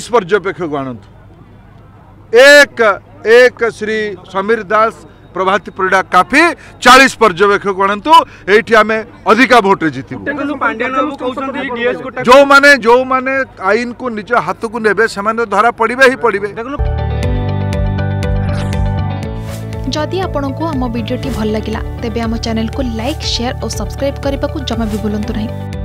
30 पर्यटक गणतु एक एक श्री समीर दास प्रभाती परिडा काफी 40 पर्यटक गणतु ये आम अधिका भोटे जीत जो माने आईन को निज हाथ को ने धरा पड़े ही पड़े। जदि आपंक आम भिडी भल लगा तेब आम चैनल को लाइक शेयर और सब्सक्राइब करने को जमा भी बुलां नहीं।